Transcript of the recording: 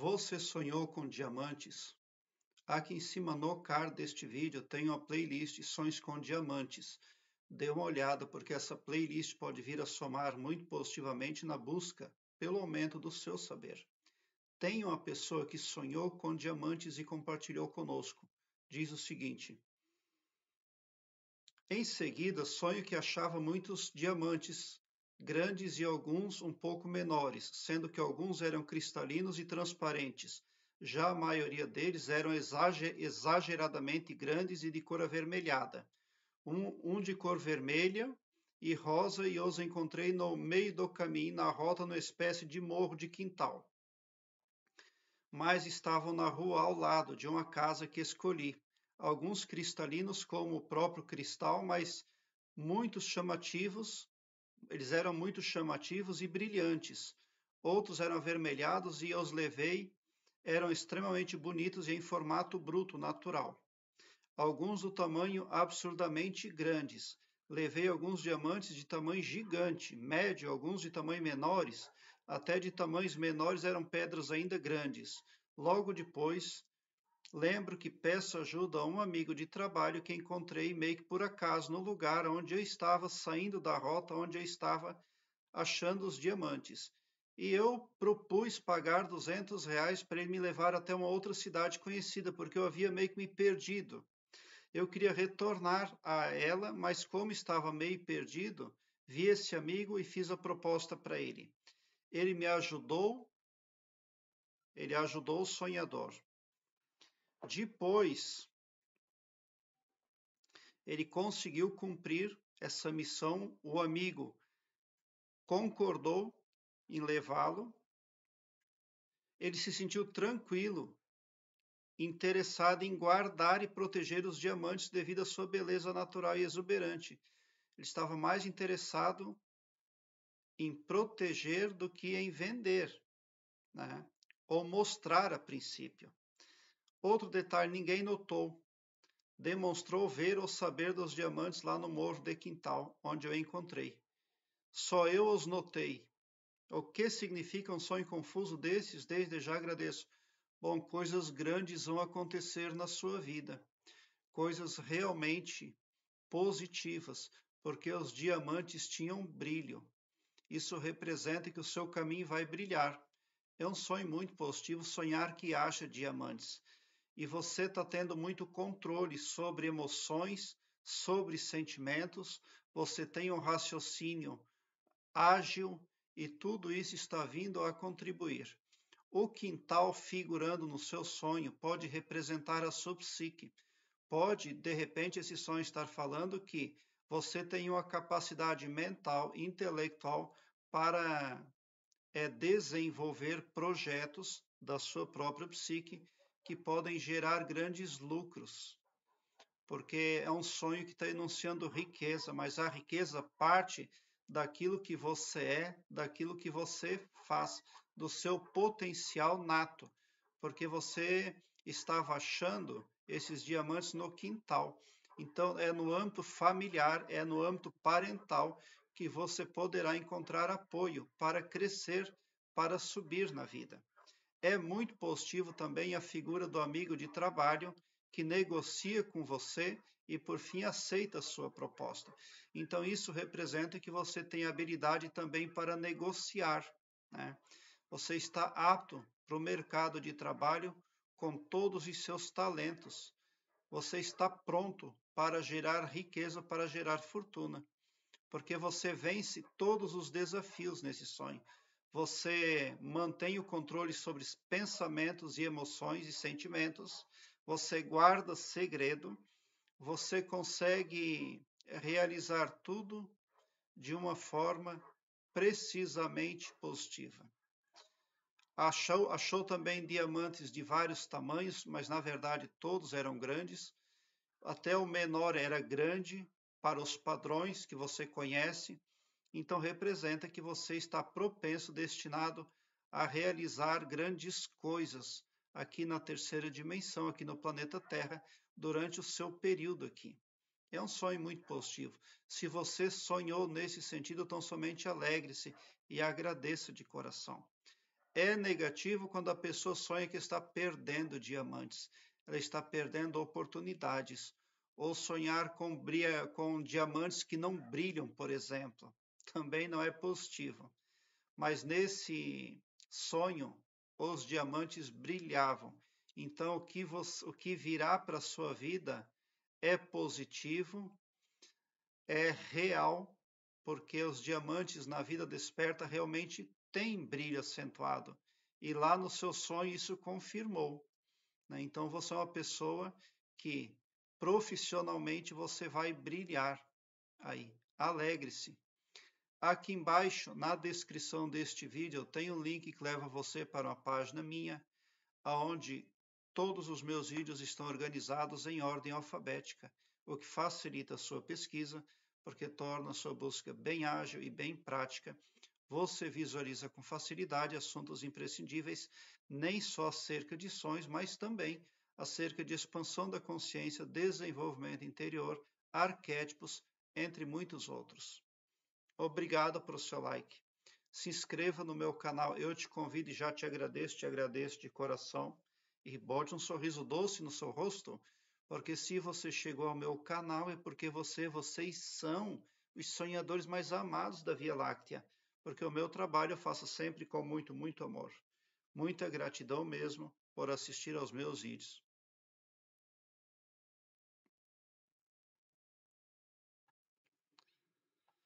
Você sonhou com diamantes? Aqui em cima no card deste vídeo tem uma playlist Sonhos com Diamantes. Dê uma olhada porque essa playlist pode vir a somar muito positivamente na busca pelo aumento do seu saber. Tem uma pessoa que sonhou com diamantes e compartilhou conosco. Diz o seguinte: em seguida, sonho que achava muitos diamantes grandes e alguns um pouco menores, sendo que alguns eram cristalinos e transparentes. Já a maioria deles eram exageradamente grandes e de cor avermelhada. Um de cor vermelha e rosa, e os encontrei no meio do caminho, na rota, numa espécie de morro de quintal. Mas estavam na rua ao lado de uma casa que escolhi. Alguns cristalinos, como o próprio cristal, mas muitos chamativos. Eles eram muito chamativos e brilhantes. Outros eram avermelhados e eu os levei. Eram extremamente bonitos e em formato bruto, natural. Alguns do tamanho absurdamente grandes. Levei alguns diamantes de tamanho gigante, médio, alguns de tamanho menores. Até de tamanhos menores eram pedras ainda grandes. Logo depois, lembro que peço ajuda a um amigo de trabalho que encontrei meio que por acaso no lugar onde eu estava saindo da rota, onde eu estava achando os diamantes. E eu propus pagar R$200 para ele me levar até uma outra cidade conhecida, porque eu havia meio que me perdido. Eu queria retornar a ela, mas como estava meio perdido, vi esse amigo e fiz a proposta para ele. Ele me ajudou, ele ajudou o sonhador. Depois, ele conseguiu cumprir essa missão, o amigo concordou em levá-lo, ele se sentiu tranquilo, interessado em guardar e proteger os diamantes devido à sua beleza natural e exuberante. Ele estava mais interessado em proteger do que em vender, né? Ou mostrar a princípio. Outro detalhe, ninguém notou. Demonstrou ver ou saber dos diamantes lá no morro de quintal, onde eu encontrei. Só eu os notei. O que significa um sonho confuso desses? Desde já agradeço. Bom, coisas grandes vão acontecer na sua vida. Coisas realmente positivas, porque os diamantes tinham brilho. Isso representa que o seu caminho vai brilhar. É um sonho muito positivo sonhar que acha diamantes. E você está tendo muito controle sobre emoções, sobre sentimentos. Você tem um raciocínio ágil. E tudo isso está vindo a contribuir. O quintal figurando no seu sonho pode representar a sua psique. Pode, de repente, esse sonho estar falando que você tem uma capacidade mental, intelectual, para desenvolver projetos da sua própria psique que podem gerar grandes lucros. Porque é um sonho que está enunciando riqueza, mas a riqueza parte daquilo que você é, daquilo que você faz, do seu potencial nato, porque você estava achando esses diamantes no quintal. Então, é no âmbito familiar, é no âmbito parental que você poderá encontrar apoio para crescer, para subir na vida. É muito positivo também a figura do amigo de trabalho que negocia com você e, por fim, aceita a sua proposta. Então, isso representa que você tem habilidade também para negociar, né? Você está apto para o mercado de trabalho com todos os seus talentos. Você está pronto para gerar riqueza, para gerar fortuna, porque você vence todos os desafios nesse sonho. Você mantém o controle sobre pensamentos e emoções e sentimentos. Você guarda segredo, você consegue realizar tudo de uma forma precisamente positiva. Achou também diamantes de vários tamanhos, mas na verdade todos eram grandes. Até o menor era grande para os padrões que você conhece. Então representa que você está propenso, destinado a realizar grandes coisas aqui na terceira dimensão, aqui no planeta Terra, durante o seu período aqui. É um sonho muito positivo. Se você sonhou nesse sentido, então somente alegre-se e agradeça de coração. é negativo quando a pessoa sonha que está perdendo diamantes. Ela está perdendo oportunidades. Ou sonhar com diamantes que não brilham, por exemplo. Também não é positivo. Mas nesse sonho, os diamantes brilhavam. Então, o que virá para a sua vida é positivo, é real, porque os diamantes na vida desperta realmente têm brilho acentuado. E lá no seu sonho isso confirmou, né? Então, você é uma pessoa que profissionalmente você vai brilhar aí. Alegre-se. Aqui embaixo, na descrição deste vídeo, eu tenho um link que leva você para uma página minha, onde todos os meus vídeos estão organizados em ordem alfabética, o que facilita a sua pesquisa, porque torna a sua busca bem ágil e bem prática. Você visualiza com facilidade assuntos imprescindíveis, nem só acerca de sonhos, mas também acerca de expansão da consciência, desenvolvimento interior, arquétipos, entre muitos outros. Obrigado pelo seu like. Se inscreva no meu canal. Eu te convido e já te agradeço de coração. E bote um sorriso doce no seu rosto, porque se você chegou ao meu canal é porque vocês são os sonhadores mais amados da Via Láctea. Porque o meu trabalho eu faço sempre com muito, muito amor. Muita gratidão mesmo por assistir aos meus vídeos.